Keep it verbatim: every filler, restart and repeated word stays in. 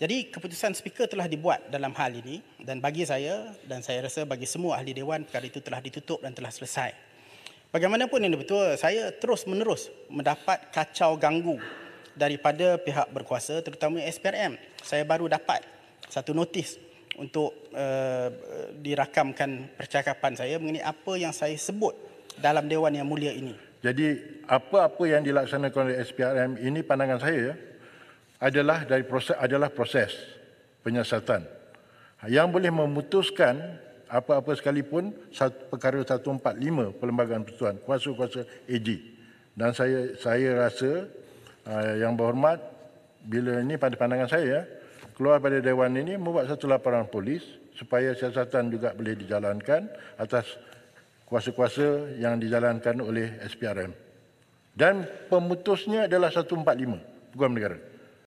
Jadi keputusan speaker telah dibuat dalam hal ini dan bagi saya dan saya rasa bagi semua ahli dewan perkara itu telah ditutup dan telah selesai. Bagaimanapun yang betul, saya terus menerus mendapat kacau ganggu daripada pihak berkuasa terutama S P R M. Saya baru dapat satu notis untuk uh, dirakamkan percakapan saya mengenai apa yang saya sebut dalam dewan yang mulia ini. Jadi apa-apa yang dilaksanakan oleh S P R M ini pandangan saya ya, adalah dari proses adalah proses penyiasatan yang boleh memutuskan apa-apa sekalipun perkara seratus empat puluh lima Perlembagaan Persekutuan kuasa-kuasa A G. Dan saya saya rasa uh, yang berhormat bila ini pada pandangan saya keluar pada dewan ini membuat satu laporan polis supaya siasatan juga boleh dijalankan atas kuasa-kuasa yang dijalankan oleh S P R M dan pemutusnya adalah seratus empat puluh lima Peguam Negara.